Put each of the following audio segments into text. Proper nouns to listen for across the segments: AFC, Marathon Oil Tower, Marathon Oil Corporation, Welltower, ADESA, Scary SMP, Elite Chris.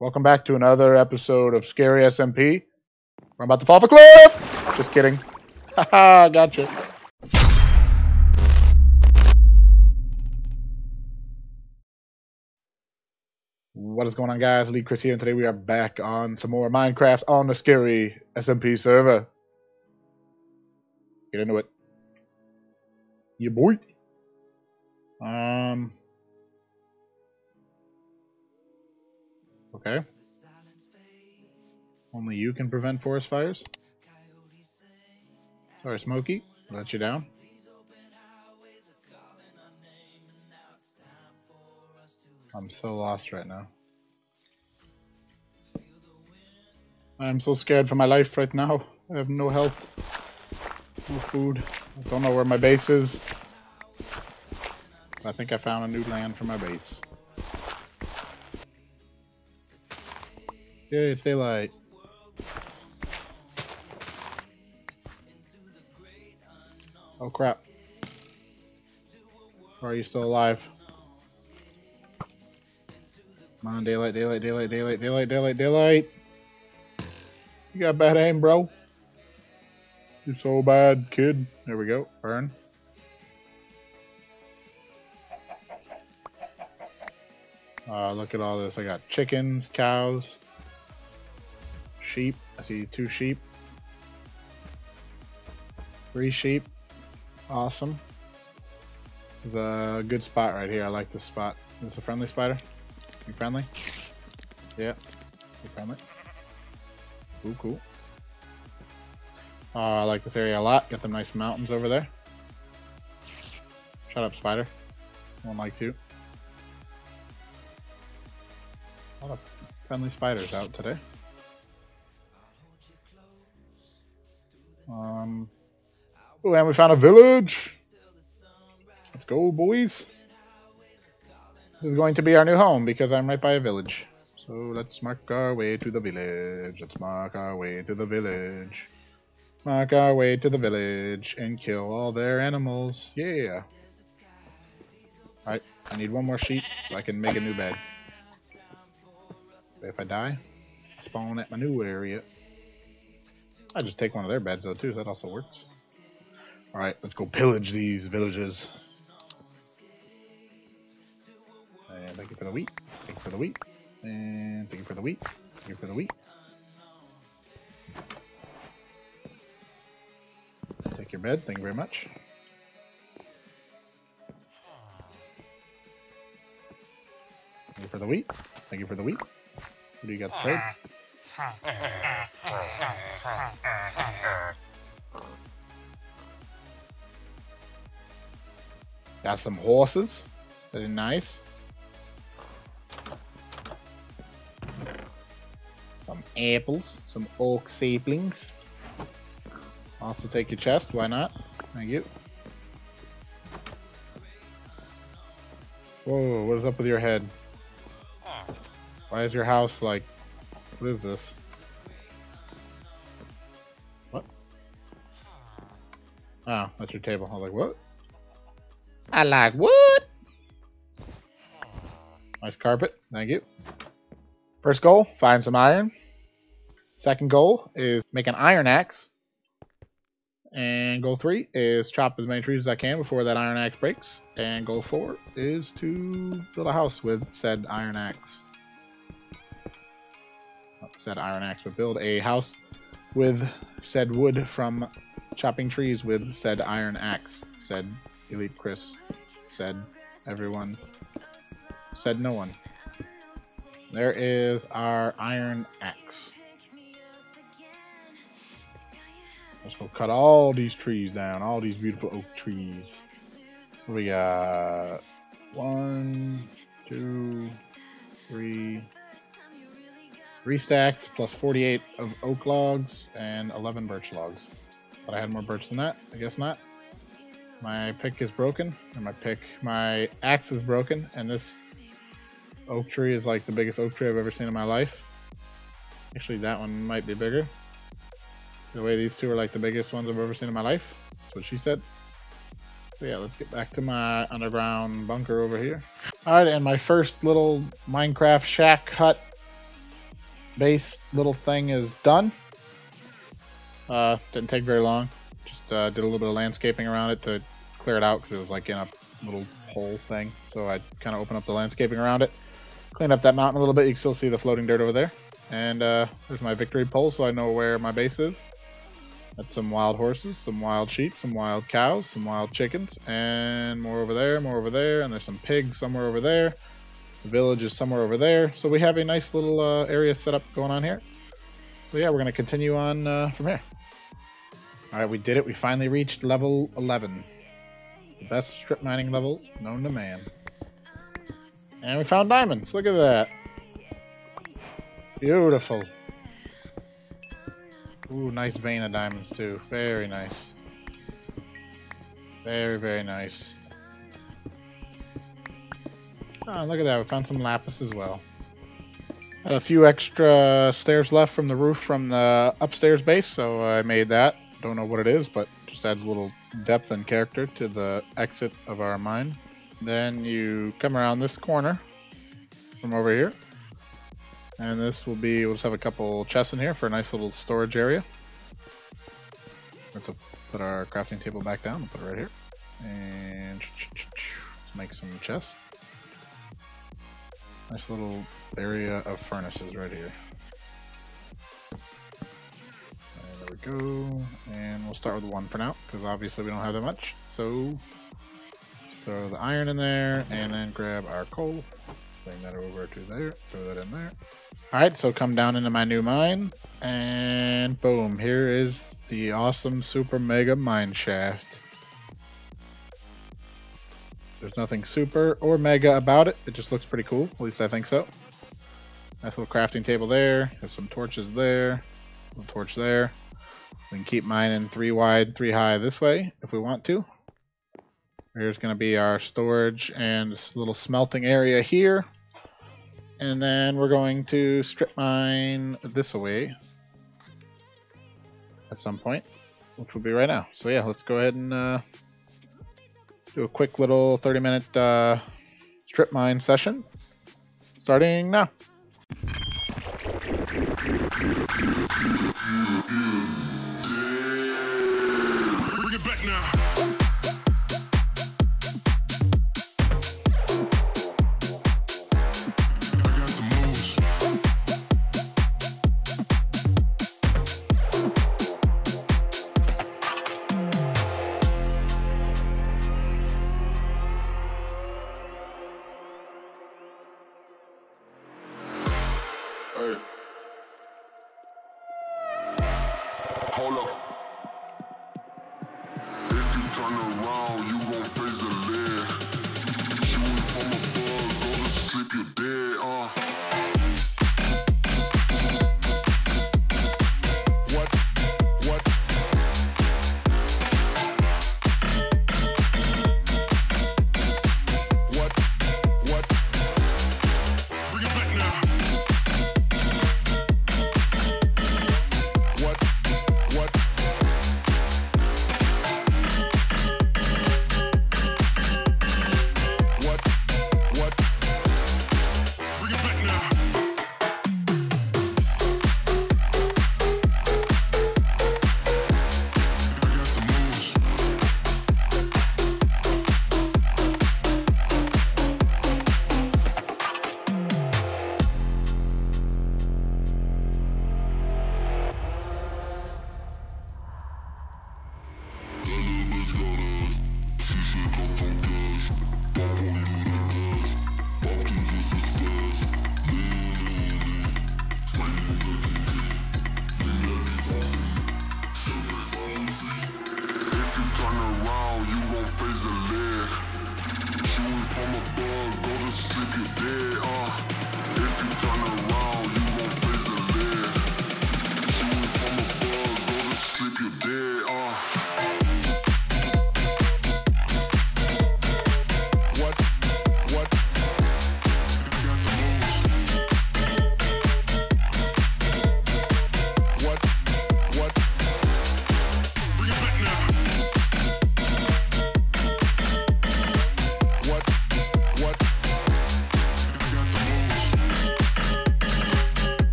Welcome back to another episode of Scary SMP. I'm about to fall off a cliff! Just kidding. Haha, gotcha. What is going on, guys? Elite Chris here, and today we are back on some more Minecraft on the Scary SMP server. Get into it. Yeah, boy. Okay. Only you can prevent forest fires. Sorry, Smokey. Let you down. I'm so lost right now. I'm so scared for my life right now. I have no health. No food. I don't know where my base is. I think I found a new land for my base. Yay, it's daylight. Oh crap. Or are you still alive? Come on, daylight, daylight, daylight, daylight, daylight, daylight, daylight. You got bad aim, bro. You're so bad, kid. There we go. Burn. Look at all this. I got chickens, cows. Sheep. I see 2 sheep. 3 sheep. Awesome. This is a good spot right here. I like this spot. Is this a friendly spider? You friendly? Yeah. You friendly? Ooh, cool. I like this area a lot. Got them nice mountains over there. Shut up, spider. One likes you. A lot of friendly spiders out today. Oh, and we found a village! Let's go, boys! This is going to be our new home, because I'm right by a village. So let's mark our way to the village. Let's mark our way to the village. Mark our way to the village and kill all their animals. Yeah! Alright, I need one more sheep so I can make a new bed. If I die, spawn at my new area. I just take one of their beds though too, that also works. Alright, let's go pillage these villages. And thank you for the wheat. Thank you for the wheat. And thank you for the wheat. Thank you for the wheat. Take your bed, thank you very much. Thank you for the wheat. Thank you for the wheat. What do you got to trade? Got some horses. Very nice. Some apples. Some oak saplings. Also take your chest. Why not? Thank you. Whoa, what is up with your head? Why is your house like... What is this? What? Oh, that's your table. I was like, what? I like what? Nice carpet. Thank you. First goal, find some iron. Second goal is make an iron axe. And goal 3 is chop as many trees as I can before that iron axe breaks. And goal 4 is to build a house with said iron axe. Not said iron axe, but build a house with said wood from chopping trees with said iron axe. Said Elite Chris. Said everyone. Said no one. There is our iron axe. Let's go cut all these trees down, all these beautiful oak trees. We got 1, 2, 3 stacks plus 48 of oak logs and 11 birch logs. Thought I had more birch than that. I guess not. My pick is broken, or my axe is broken, and this oak tree is like the biggest oak tree I've ever seen in my life. Actually, that one might be bigger. The way these two are like the biggest ones I've ever seen in my life. That's what she said. So yeah, let's get back to my underground bunker over here. Alright, and my first little Minecraft shack hut base little thing is done. Didn't take very long. Just did a little bit of landscaping around it to clear it out because it was like in a little hole thing. So I kind of opened up the landscaping around it, cleaned up that mountain a little bit. You can still see the floating dirt over there. And there's my victory pole, so I know where my base is. That's some wild horses, some wild sheep, some wild cows, some wild chickens, and more over there, and there's some pigs somewhere over there. The village is somewhere over there. So we have a nice little area set up going on here. So yeah, we're going to continue on from here. Alright, we did it. We finally reached level 11. The best strip mining level known to man. And we found diamonds. Look at that. Beautiful. Ooh, nice vein of diamonds too. Very nice. Very, very nice. Oh, look at that. We found some lapis as well. Had a few extra stairs left from the roof from the upstairs base, so I made that. Don't know what it is, but just adds a little depth and character to the exit of our mine. Then you come around this corner from over here. And this will be, we'll just have a couple chests in here for a nice little storage area. We'll have to put our crafting table back down. We'll put it right here. And let's make some chests. Nice little area of furnaces right here. And there we go. And we'll start with one for now, because obviously we don't have that much. So throw the iron in there and then grab our coal. Bring that over to there, throw that in there. Alright, so come down into my new mine, and boom, here is the awesome super mega mine shaft. There's nothing super or mega about it, it just looks pretty cool, at least I think so. Nice little crafting table there, there's some torches there, a little torch there. We can keep mining 3 wide, 3 high this way if we want to. Here's going to be our storage and this little smelting area here. And then we're going to strip mine this away at some point, which will be right now. So yeah, let's go ahead and do a quick little 30-minute strip mine session starting now. Get back now.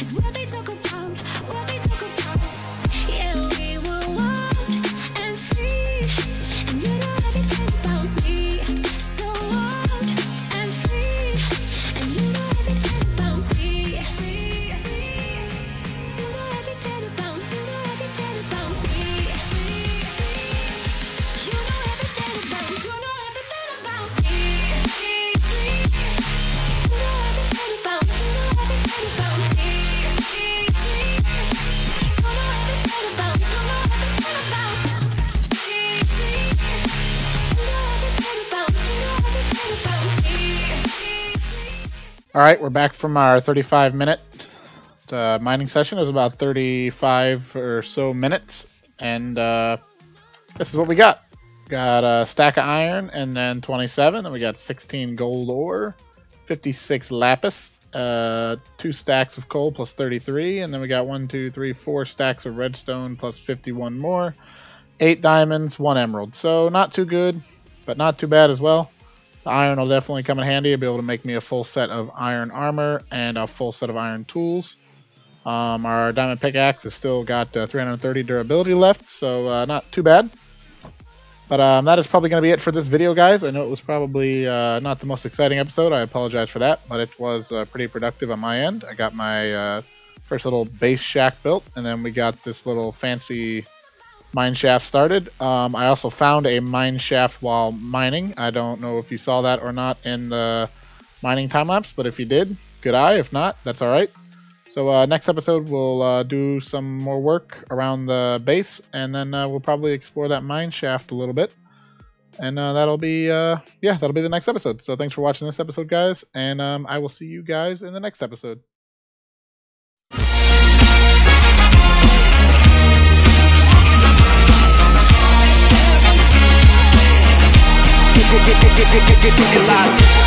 is what they talk about, what they talk about. Yeah, we were wild and free, and you know everything about me. So wild and free, and you know everything about me. You know everything about, you know everything about me. You know everything about, you know everything about me. You know everything about, you know everything about me. All right, we're back from our 35-minute mining session. It was about 35 or so minutes, and this is what we got. Got a stack of iron, and then 27, and we got 16 gold ore, 56 lapis, 2 stacks of coal plus 33, and then we got 4 stacks of redstone plus 51 more, 8 diamonds, 1 emerald. So not too good, but not too bad as well. The iron will definitely come in handy. It'll be able to make me a full set of iron armor and a full set of iron tools. Our diamond pickaxe has still got 330 durability left, so not too bad. But that is probably going to be it for this video, guys. I know it was probably not the most exciting episode. I apologize for that, but it was pretty productive on my end. I got my first little base shack built, and then we got this little fancy mine shaft started. I also found a mine shaft while mining. I don't know if you saw that or not in the mining time lapse, but if you did, good eye. If not, that's all right. So next episode we'll do some more work around the base, and then we'll probably explore that mine shaft a little bit, and that'll be the next episode. So thanks for watching this episode, guys, and I will see you guys in the next episode. Get alive.